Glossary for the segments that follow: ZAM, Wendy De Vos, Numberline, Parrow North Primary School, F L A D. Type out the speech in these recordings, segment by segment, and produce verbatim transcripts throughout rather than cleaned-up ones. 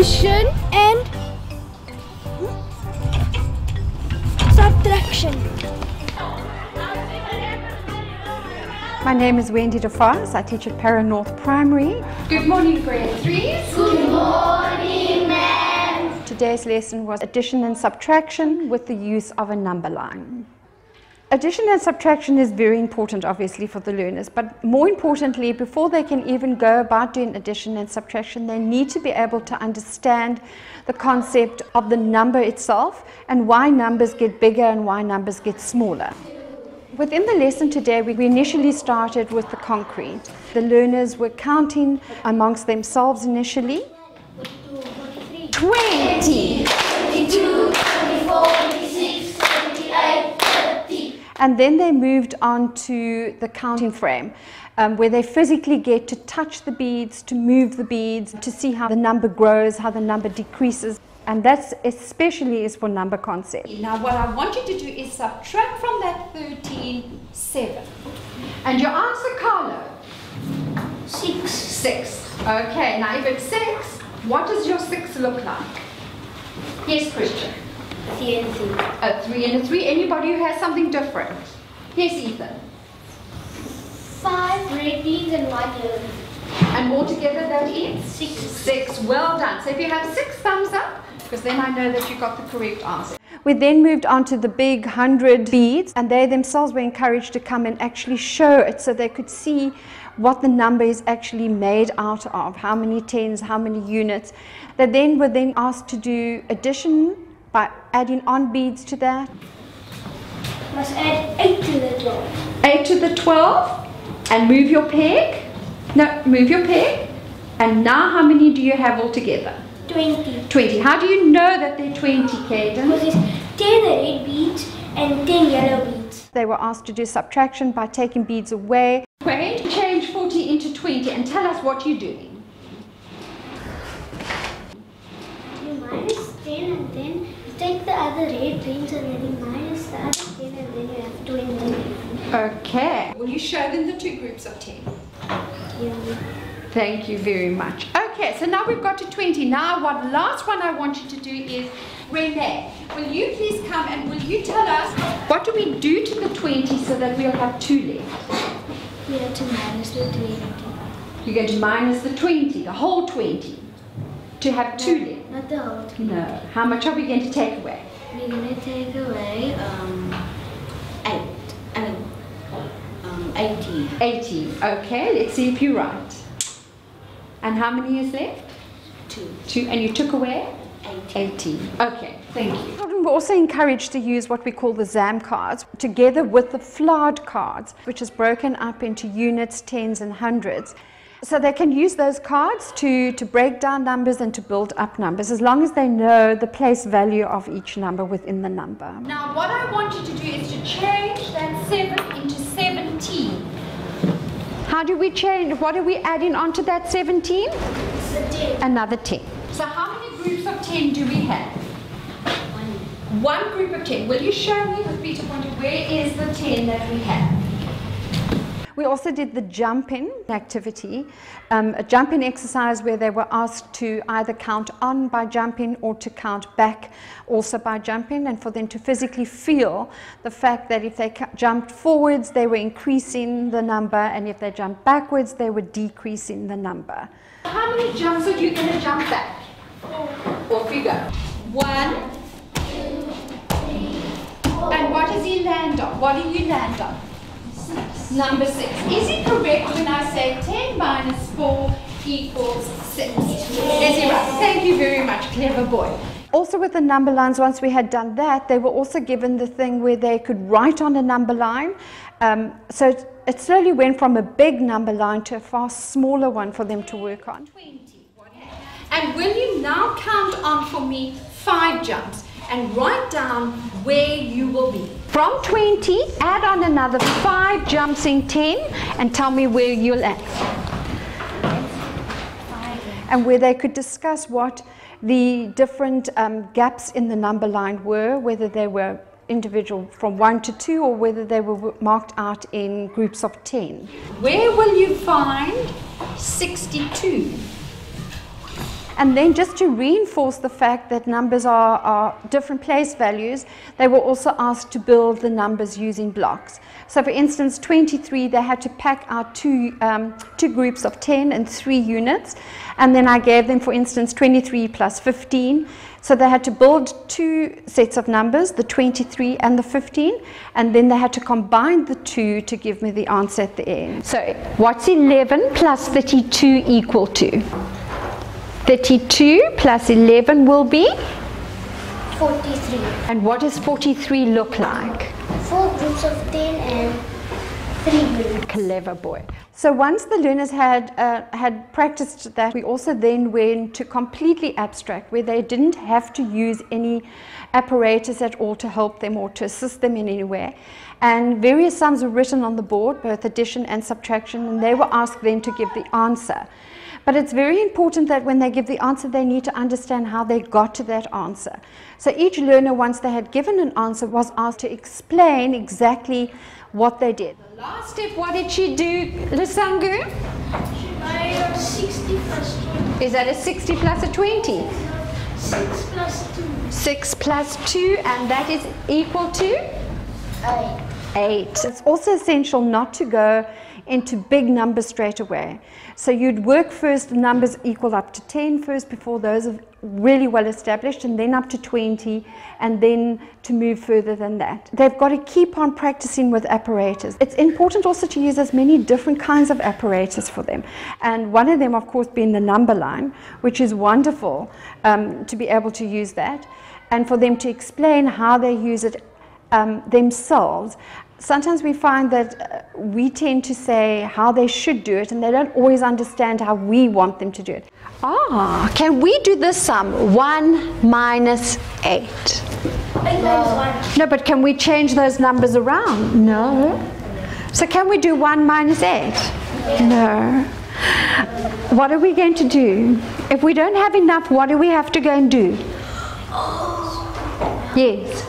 addition and subtraction. My name is Wendy De Vos. I teach at Parrow North Primary. Good morning, grade threes. Good morning, ma'am. Today's lesson was addition and subtraction with the use of a number line. Addition and subtraction is very important, obviously, for the learners, but more importantly, before they can even go about doing addition and subtraction, they need to be able to understand the concept of the number itself and why numbers get bigger and why numbers get smaller. Within the lesson today, we initially started with the concrete. The learners were counting amongst themselves initially. twenty! And then they moved on to the counting frame, um, where they physically get to touch the beads, to move the beads, to see how the number grows, how the number decreases. And that's especially is for number concept. Now what I want you to do is subtract from that thirteen, seven. And your answer, Carlo? Six. Six. Okay, now if it's six, what does your six look like? Yes, Christian. Three and three. A three and a three. Anybody who has something different? Yes, Ethan. Five red beans and white yellow. And altogether that is? Six. Six. Well done. So if you have six, thumbs up, because then I know that you got the correct answer. We then moved on to the big hundred beads, and they themselves were encouraged to come and actually show it so they could see what the number is actually made out of, how many tens, how many units. They then were then asked to do addition by adding on beads to that. Must add eight to the twelve. eight to the twelve, and move your peg. No, move your peg. And now how many do you have altogether? twenty. twenty. How do you know that they're twenty, Caden? Because it's ten red beads and ten yellow beads. They were asked to do subtraction by taking beads away. Wait, change forty into twenty and tell us what you're doing. You minus ten and then take the other red beans and then you minus the other ten and then you have twenty. Okay. Will you show them the two groups of ten? Yeah. Thank you very much. Okay, so now we've got to twenty. Now what last one I want you to do is, Renee, will you please come and will you tell us what do we do to the twenty so that we'll have two left? We have to minus the twenty. You're going to minus the twenty, the whole twenty, to have two left. Not the whole twenty. No. How much are we going to take away? We're going to take away um, eight. I mean, um, eighty. eighty. Okay, let's see if you're right. And how many is left? Two. Two. And you took away? eighty. eighty. Okay, thank you. Children were also encouraged to use what we call the ZAM cards, together with the F L A D cards, which is broken up into units, tens and hundreds. So they can use those cards to, to break down numbers and to build up numbers, as long as they know the place value of each number within the number. Now what I want you to do is to change that seven into seventeen. How do we change? What are we adding on to that seventeen? ten. Another ten. So how many groups of ten do we have? One. One group of ten. Will you show me with Peter pointed where is the ten that we have? We also did the jump-in activity, um, a jump-in exercise where they were asked to either count on by jumping or to count back also by jumping, and for them to physically feel the fact that if they jumped forwards, they were increasing the number, and if they jumped backwards, they were decreasing the number. How many jumps are you going to jump back? Off you go. One. Two, three, four. And what does he land on? What do you land on? Number six. Is it correct when I say ten minus four equals six? Yes, you're right. Thank you very much, clever boy. Also with the number lines, once we had done that, they were also given the thing where they could write on a number line. Um, so it, it slowly went from a big number line to a far smaller one for them to work on. twenty. And will you now count on for me five jumps and write down where you will be? From twenty, add on another five jumps in ten and tell me where you'll end. And where they could discuss what the different um, gaps in the number line were, whether they were individual from one to two or whether they were marked out in groups of ten. Where will you find sixty-two? And then just to reinforce the fact that numbers are, are different place values, they were also asked to build the numbers using blocks. So for instance, twenty-three, they had to pack out two, um, two groups of ten and three units. And then I gave them, for instance, twenty-three plus fifteen. So they had to build two sets of numbers, the twenty-three and the fifteen, and then they had to combine the two to give me the answer at the end. So what's eleven plus thirty-two equal to? thirty-two plus eleven will be? forty-three. And what does forty-three look like? Four groups of ten and three groups. Clever boy. So once the learners had, uh, had practiced that, we also then went to completely abstract, where they didn't have to use any apparatus at all to help them or to assist them in any way. And various sums were written on the board, both addition and subtraction, and they were asked then to give the answer. But it's very important that when they give the answer, they need to understand how they got to that answer. So each learner, once they had given an answer, was asked to explain exactly what they did. The last step, what did she do, Lisangu? She made a sixty plus twenty. Is that a sixty plus a twenty? six plus two. six plus two, and that is equal to? eight. eight. It's also essential not to go into big numbers straight away. So you'd work first, the numbers equal up to ten first before those are really well established, and then up to twenty, and then to move further than that. They've got to keep on practicing with apparatus. It's important also to use as many different kinds of apparatus for them, and one of them of course being the number line, which is wonderful um, to be able to use that, and for them to explain how they use it um, themselves. Sometimes we find that we tend to say how they should do it, and they don't always understand how we want them to do it. Ah, can we do this sum? one minus eight. No. No, but can we change those numbers around? No. So can we do one minus eight? No. What are we going to do? If we don't have enough, what do we have to go and do? Yes.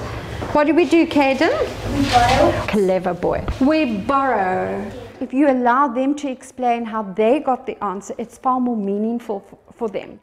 What do we do, Caden? We borrow. Clever boy. We borrow. If you allow them to explain how they got the answer, it's far more meaningful for them.